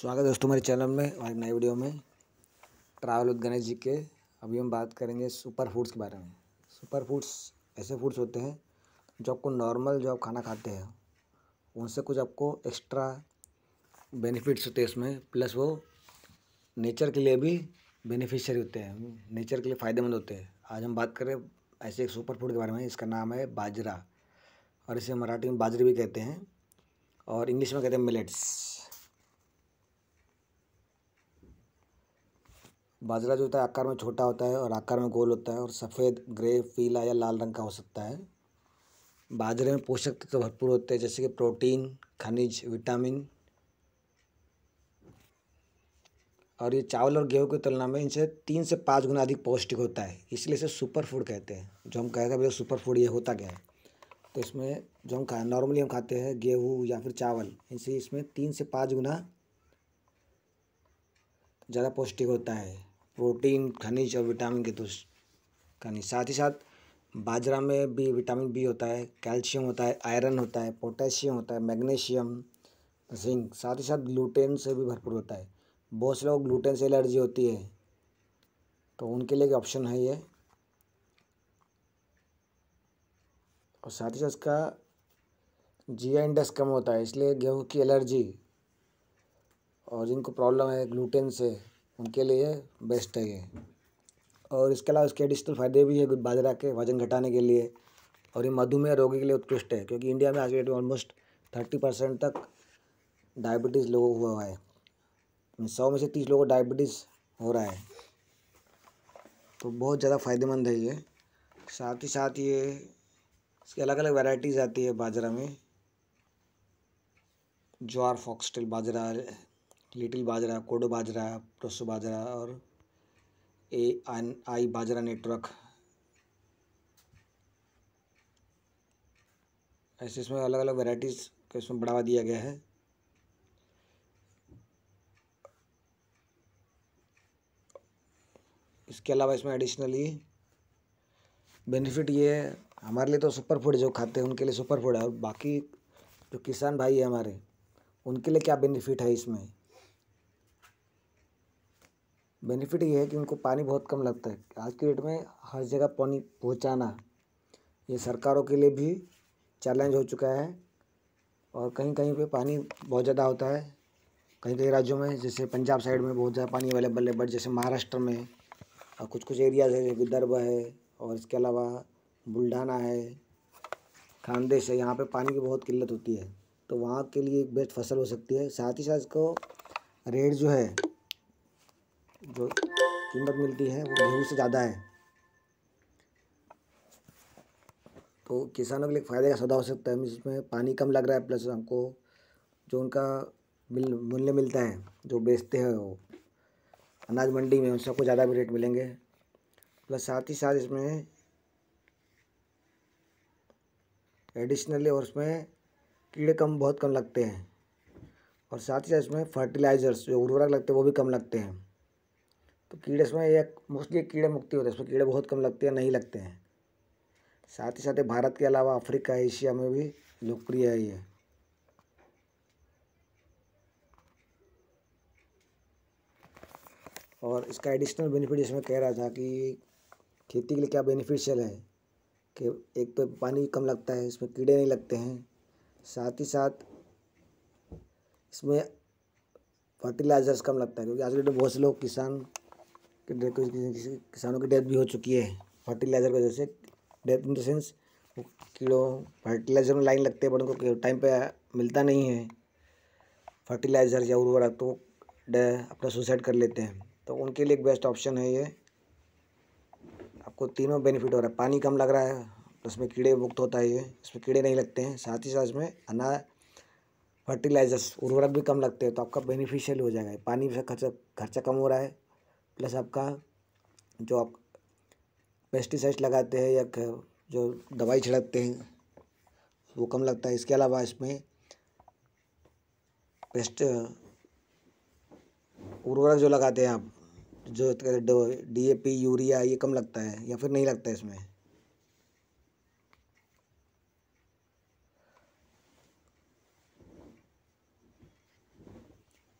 स्वागत है दोस्तों हमारे चैनल में और एक नई वीडियो में ट्रैवल विद गणेश जी के। अभी हम बात करेंगे सुपर फूड्स के बारे में। सुपर फूड्स ऐसे फूड्स होते हैं जो आपको नॉर्मल जो आप खाना खाते हैं उनसे कुछ आपको एक्स्ट्रा बेनिफिट्स होते हैं इसमें, प्लस वो नेचर के लिए भी बेनिफिशियरी होते हैं, नेचर के लिए फ़ायदेमंद होते हैं। आज हम बात करें ऐसे एक सुपर फूड के बारे में, इसका नाम है बाजरा और इसे मराठी में बाजरे भी कहते हैं और इंग्लिश में कहते हैं मिलेट्स। बाजरा जो होता है आकार में छोटा होता है और आकार में गोल होता है और सफ़ेद, ग्रे, पीला या लाल रंग का हो सकता है। बाजरे में पोषक तत्व तो भरपूर होते हैं जैसे कि प्रोटीन, खनिज, विटामिन, और ये चावल और गेहूं की तुलना में इनसे 3 से 5 गुना अधिक पौष्टिक होता है, इसलिए इसे सुपर फूड कहते हैं। जो हम कहते हैं भाई सुपर फूड ये होता क्या है, तो इसमें जो हम खा नॉर्मली हम खाते हैं गेहूँ या फिर चावल, इनसे इसमें 3 से 5 गुना ज़्यादा पौष्टिक होता है, प्रोटीन, खनिज और विटामिन के खनिज। साथ ही साथ बाजरा में भी विटामिन बी होता है, कैल्शियम होता है, आयरन होता है, पोटेशियम होता है, मैग्नीशियम, जिंक, साथ ही साथ ग्लूटेन से भी भरपूर होता है। बहुत से लोगों को ग्लूटेन से एलर्जी होती है तो उनके लिए एक ऑप्शन है ये। और साथ ही साथ इसका जीआई इंडेक्स कम होता है, इसलिए गेहूँ की एलर्जी और जिनको प्रॉब्लम है ग्लूटेन से उनके लिए बेस्ट है ये। और इसके अलावा इसके एडिशनल फ़ायदे भी है बाजरा के, वजन घटाने के लिए, और ये मधुमेह रोगी के लिए उत्कृष्ट है क्योंकि इंडिया में आज के डेट में ऑलमोस्ट 30% तक डायबिटीज़ लोगों को हुआ है, 100 में से 30 लोगों को डायबिटीज़ हो रहा है, तो बहुत ज़्यादा फ़ायदेमंद है ये। साथ ही साथ ये इसकी अलग अलग वैराइटीज़ आती है बाजरा में, ज्वार, फॉक्सटेल बाजरा, लिटिल बाजरा, कोडो बाजरा, प्रोसो बाजरा और AI बाजरा नेटवर्क, ऐसे इसमें अलग अलग वैराइटीज़ को इसमें बढ़ावा दिया गया है। इसके अलावा इसमें एडिशनली बेनिफिट ये हमारे लिए तो सुपर फूड जो खाते हैं उनके लिए सुपर फूड है, और बाकी जो किसान भाई है हमारे उनके लिए क्या बेनिफिट है इसमें। बेनिफिट ये है कि उनको पानी बहुत कम लगता है, आज की डेट में हर जगह पानी पहुंचाना ये सरकारों के लिए भी चैलेंज हो चुका है, और कहीं कहीं पे पानी बहुत ज़्यादा होता है, कहीं कहीं राज्यों में जैसे पंजाब साइड में बहुत ज़्यादा पानी अवेलेबल है, बट जैसे महाराष्ट्र में और कुछ कुछ एरियाज है, विदर्भ है और इसके अलावा बुल्ढाना है, खानदेश है, यहाँ पर पानी की बहुत किल्लत होती है, तो वहाँ के लिए एक बेस्ट फसल हो सकती है। साथ ही साथ इसको रेट जो है, जो कीमत मिलती है वो गेहूँ से ज़्यादा है, तो किसानों के लिए फ़ायदे का सौदा हो सकता है। इसमें पानी कम लग रहा है, प्लस हमको जो उनका मूल्य मिलता है, जो बेचते हैं वो अनाज मंडी में, उन सबको ज़्यादा भी रेट मिलेंगे, प्लस साथ ही साथ इसमें एडिशनली और इसमें कीड़े कम बहुत कम लगते हैं, और साथ ही साथ इसमें फर्टिलाइज़र्स जो उर्वरक लगते हैं वो भी कम लगते हैं, तो कीड़े इसमें एक मोस्टली कीड़े मुक्ति होता है, इसमें कीड़े बहुत कम लगते हैं, नहीं लगते हैं। साथ ही साथ भारत के अलावा अफ्रीका, एशिया में भी लोकप्रिय है ये। और इसका एडिशनल बेनिफिट इसमें कह रहा था कि खेती के लिए क्या बेनिफिशियल है कि एक तो पानी कम लगता है, इसमें कीड़े नहीं लगते हैं, साथ ही साथ इसमें फर्टिलाइजर्स कम लगता है क्योंकि आज के डेट में बहुत से लोग किसानों की डेथ भी हो चुकी है फर्टिलाइज़र की वजह से। Death in the sense kilo fertiliser में लाइन लगते हैं बट उनको टाइम पे मिलता नहीं है फर्टिलाइज़र या उर्वरक, तो अपना सुसाइड कर लेते हैं, तो उनके लिए एक बेस्ट ऑप्शन है ये। आपको तीनों बेनिफिट हो रहा है, पानी कम लग रहा है, उसमें कीड़े मुक्त होता है ये, इसमें कीड़े नहीं लगते हैं, साथ ही साथ इसमें अनाज फर्टिलाइजर्स उर्वरक भी कम लगते हैं, तो आपका बेनिफिशियल हो जाएगा, पानी से खर्चा कम हो रहा है, प्लस आपका जो आप पेस्टिसाइड लगाते हैं या जो दवाई छिड़कते हैं वो कम लगता है। इसके अलावा इसमें पेस्ट उर्वरक जो लगाते हैं आप, जो DAP, यूरिया, ये कम लगता है या फिर नहीं लगता है इसमें।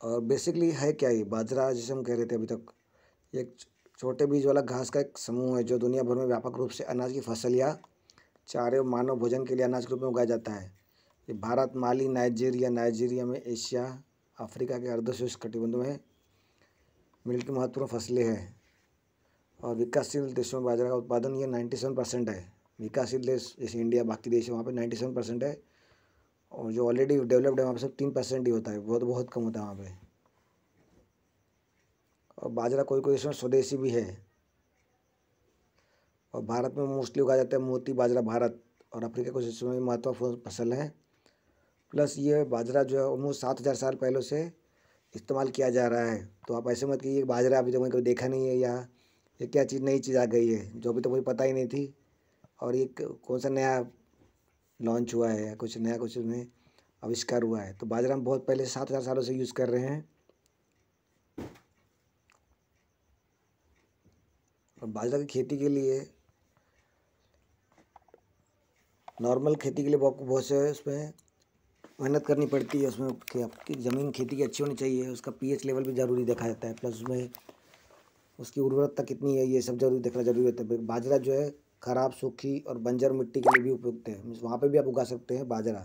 और बेसिकली है क्या ये बाजरा, जिसे हम कह रहे थे अभी तक, एक छोटे बीज वाला घास का एक समूह है जो दुनिया भर में व्यापक रूप से अनाज की फसल या चारे और मानव भोजन के लिए अनाज के रूप में उगाया जाता है। ये भारत, माली, नाइजीरिया में, एशिया, अफ्रीका के अर्धशुष्क कटिबंध में मिलकर महत्वपूर्ण फसलें हैं। और विकासशील देशों में बाजरा का उत्पादन ये 97% है। विकासशील देश जैसे इंडिया, बाकी देश है, वहाँ पर 97% है, और जो ऑलरेडी डेवलप्ड है वहाँ पर सिर्फ 3% ही होता है, बहुत कम होता है वहाँ पे। और बाजरा कोई देशों में स्वदेशी भी है। और भारत में मोस्टली उगाया जाता है मोती बाजरा भारत और अफ्रीका के हिस्सों में महत्वपूर्ण फसल है। प्लस ये बाजरा जो है ऑलमोस्ट 7000 साल पहले से इस्तेमाल किया जा रहा है। तो आप ऐसे मत कीजिए बाजरा अभी तो मैंने कभी देखा नहीं है, या ये क्या चीज़ नई चीज़ आ गई है जो अभी तो मुझे पता ही नहीं थी, और ये कौन सा नया लॉन्च हुआ है या कुछ नया कुछ उसमें आविष्कार हुआ है। तो बाजरा हम बहुत पहले 7000 सालों से यूज़ कर रहे हैं। और बाजरा की खेती के लिए, नॉर्मल खेती के लिए बहुत से उसमें मेहनत करनी पड़ती है, उसमें कि आपकी ज़मीन खेती की अच्छी होनी चाहिए, उसका पीएच लेवल भी ज़रूरी देखा जाता है, प्लस उसमें उसकी उर्वरता कितनी है, ये सब जरूरी देखना जरूरी होता है। बाजरा जो है ख़राब, सूखी और बंजर मिट्टी के लिए भी उपयुक्त है, मीन्स वहाँ पर भी आप उगा सकते हैं बाजरा।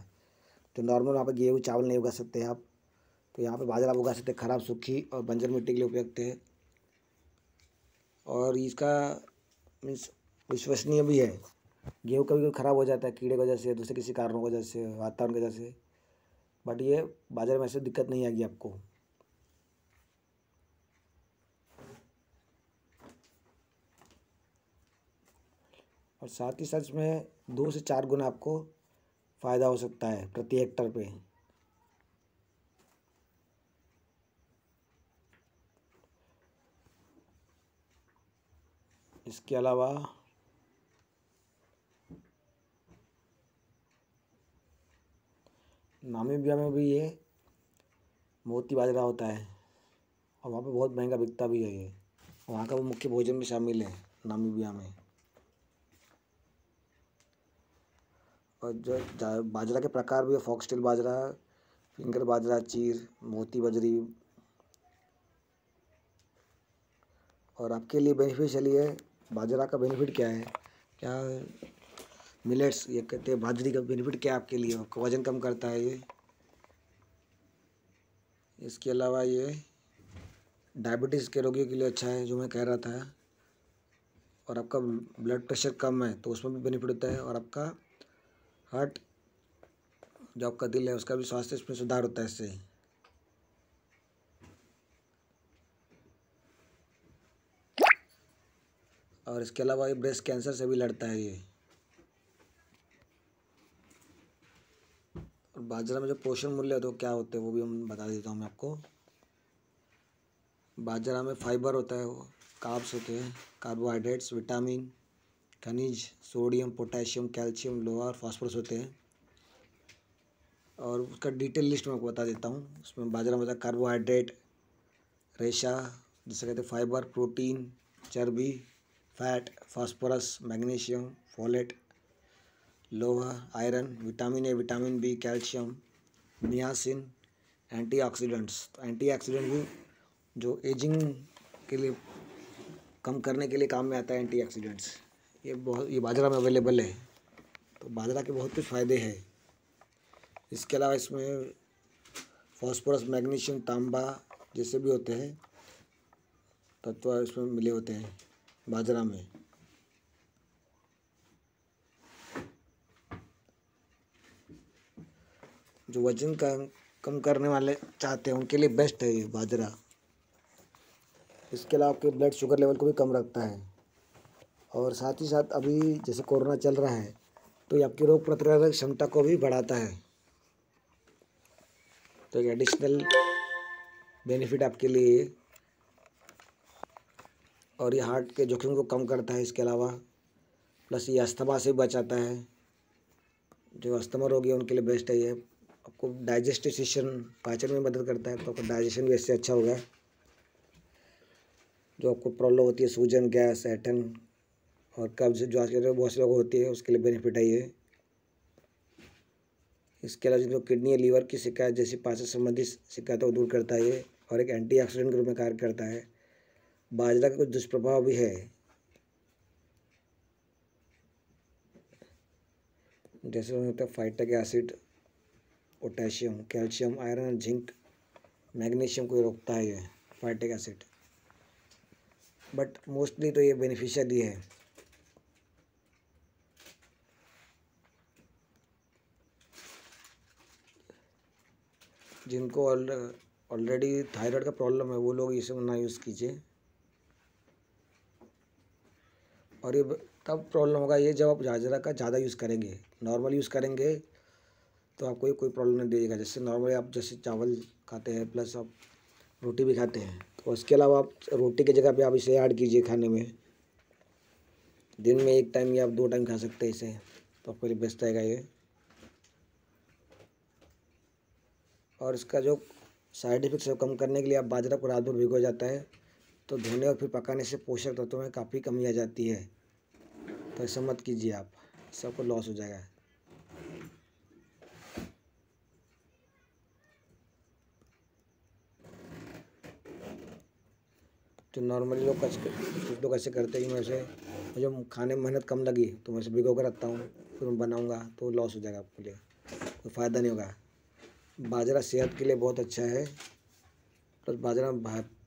तो नॉर्मल वहाँ पर गेहूँ, चावल नहीं उगा सकते हैं आप, तो यहाँ पर बाजरा आप उगा सकते हैं। ख़राब, सूखी और बंजर मिट्टी के लिए उपयुक्त है, और इसका मीन्स विश्वसनीय भी है। गेहूँ कभी कभी ख़राब हो जाता है कीड़े की वजह से, दूसरे किसी कारणों की वजह से, वातावरण की वजह से, बट ये बाजरे में ऐसे दिक्कत नहीं आएगी आपको। और साथ ही साथ में 2 से 4 गुना आपको फ़ायदा हो सकता है प्रति हेक्टर पे। इसके अलावा नामीबिया में भी ये मोती बाजरा होता है, और वहाँ पे बहुत महंगा बिकता भी है ये, वहाँ का वो मुख्य भोजन में शामिल है नामीबिया में। और जो बाजरा के प्रकार भी है, फॉक्सटेल बाजरा, फिंगर बाजरा, चीर, मोती बजरी। और आपके लिए बेनिफिशियल है, बाजरा का बेनिफिट क्या है, क्या मिलेट्स ये कहते हैं, बाजरे का बेनिफिट क्या आपके लिए, आपका वजन कम करता है ये। इसके अलावा ये डायबिटीज़ के रोगियों के लिए अच्छा है जो मैं कह रहा था, और आपका ब्लड प्रेशर कम है तो उसमें भी बेनिफिट होता है। और आपका हार्ट, जो आपका दिल है, उसका भी स्वास्थ्य इसमें सुधार होता है इससे। और इसके अलावा ये ब्रेस्ट कैंसर से भी लड़ता है ये। और बाजरा में जो पोषण मूल्य होते हैं क्या होते हैं वो भी हम बता देता हूँ मैं आपको। बाजरा में फाइबर होता है, कार्ब्स होते हैं, कार्बोहाइड्रेट्स, विटामिन, खनिज, सोडियम, पोटेशियम, कैल्शियम, लोहा और फास्फोरस होते हैं। और उसका डिटेल लिस्ट मैं आपको बता देता हूँ। उसमें बाजरा में होता है कार्बोहाइड्रेट, रेशा जिसे कहते हैं, फाइबर, प्रोटीन, चर्बी, फैट, फास्फोरस, मैग्नीशियम, फोलेट, लोहा, iron, vitamin A, vitamin B, calcium, niacin, antioxidants. तो एंटीऑक्सीडेंट भी जो एजिंग के लिए कम करने के लिए काम में आता है एंटीऑक्सीडेंट्स, ये बाजरा में अवेलेबल है। तो बाजरा के बहुत कुछ फ़ायदे हैं। इसके अलावा इसमें फॉस्फोरस, मैग्नीशियम, तांबा जैसे भी होते हैं तत्व इसमें मिले होते हैं बाजरा में। जो वजन का कम करने वाले चाहते हैं उनके लिए बेस्ट है ये बाजरा। इसके अलावा आपके ब्लड शुगर लेवल को भी कम रखता है। और साथ ही साथ अभी जैसे कोरोना चल रहा है तो ये आपकी रोग प्रतिरोधक क्षमता को भी बढ़ाता है, तो एक एडिशनल बेनिफिट आपके लिए। और ये हार्ट के जोखिम को कम करता है। इसके अलावा प्लस ये अस्थमा से बचाता है, जो अस्थमा रोगी है उनके लिए बेस्ट है ये। आपको डाइजेस्टिव सिस्टम, पाचन में मदद करता है, तो आपका डाइजेशन भी इससे अच्छा होगा। जो आपको प्रॉब्लम होती है सूजन, गैस, ऐठन और कब्ज जो आजकल बहुत से लोगों को होती है, उसके लिए बेनिफिट है ये। इसके अलावा जिनको किडनी या लीवर की शिकायत जैसी पाचन संबंधी शिकायतों को दूर करता है और एक एंटीऑक्सीडेंट के रूप में कार्य करता है। बाजरा का कुछ दुष्प्रभाव भी है, जैसे उन्हें होता है phytic acid, potassium, calcium, iron और जिंक, मैग्नीशियम को रोकता है ये फाइटिक एसिड, बट मोस्टली तो ये बेनिफिशियल ही है। जिनको ऑलरेडी थायराइड का प्रॉब्लम है वो लोग इसे ना यूज़ कीजिए। और ये तब प्रॉब्लम होगा ये जब आप बाजरा का ज़्यादा यूज़ करेंगे। नॉर्मल यूज़ करेंगे तो आपको ये कोई प्रॉब्लम नहीं देगा। जैसे नॉर्मली आप जैसे चावल खाते हैं प्लस आप रोटी भी खाते हैं, तो उसके अलावा आप रोटी की जगह पे आप इसे ऐड कीजिए खाने में। दिन में एक टाइम या आप दो टाइम खा सकते हैं इसे, तो आपको ये बेस्ट रहेगा ये। और इसका जो साइड इफेक्ट्स है कम करने के लिए आप बाजरा को रात भर भिगो जाता है, तो धोने और फिर पकाने से पोषक तत्वों में काफ़ी कमी आ जाती है। तो ऐसा मत कीजिए आप, सबको लॉस हो जाएगा। तो नॉर्मली लोग कुछ लोग ऐसे करते हैं कि मुझे खाने में मेहनत कम लगी तो मैं इसे भिगो कर रखता हूँ, फिर मैं बनाऊँगा, तो लॉस हो जाएगा आपके लिए, कोई फ़ायदा नहीं होगा। बाजरा सेहत के लिए बहुत अच्छा है, प्लस बाजरा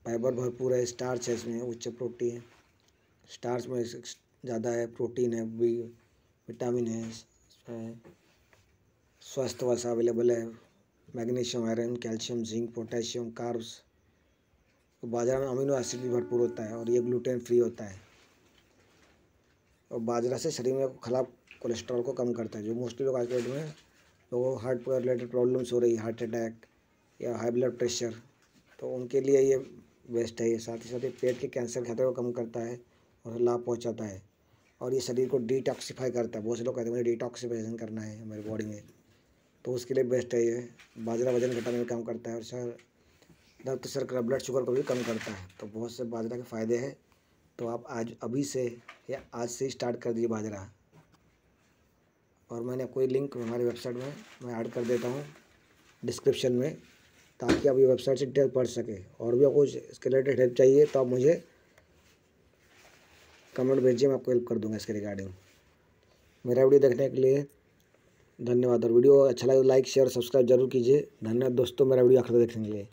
फाइबर भरपूर है, स्टार्च है इसमें, उच्च प्रोटीन है, स्टार्च में ज़्यादा है, प्रोटीन है, विटामिन है, स्वस्थ वसा अवेलेबल है, magnesium, iron, calcium, zinc, potassium, carbs. तो बाजरा में अमीनो एसिड भी भरपूर होता है और ये ग्लूटेन फ्री होता है। और बाजरा से शरीर में खराब कोलेस्ट्रॉल को कम करता है, जो मोस्टली लोग आज के डेट में लोगों को हार्ट पर रिलेटेड प्रॉब्लम्स हो रही है, हार्ट अटैक या हाई ब्लड प्रेशर, तो उनके लिए ये बेस्ट है। साथ ही साथ ये पेट के कैंसर खतरे को कम करता है और लाभ पहुंचाता है। और ये शरीर को डिटॉक्सीफाई करता है। बहुत से लोग कहते हैं मुझे डिटॉक्सीफिकेशन करना है मेरे बॉडी में, तो उसके लिए बेस्ट है ये। बाजरा वजन घटाने में काम करता है और रक्त शर्करा, ब्लड शुगर को भी कम करता है। तो बहुत से बाजरा के फ़ायदे हैं, तो आप आज अभी से या आज से स्टार्ट कर दीजिए बाजरा। और मैंने कोई लिंक हमारी वेबसाइट में मैं ऐड कर देता हूँ डिस्क्रिप्शन में, ताकि आप ये वेबसाइट से डिटेल पढ़ सकें। और भी आपको इसके रिलेटेड हेल्प चाहिए तो आप मुझे कमेंट भेजिए, मैं आपको हेल्प कर दूंगा इसके रिगार्डिंग। मेरा वीडियो देखने के लिए धन्यवाद। और वीडियो अच्छा लगे तो लाइक, शेयर, सब्सक्राइब जरूर कीजिए। धन्यवाद दोस्तों मेरा वीडियो आखिर तक देखने के लिए।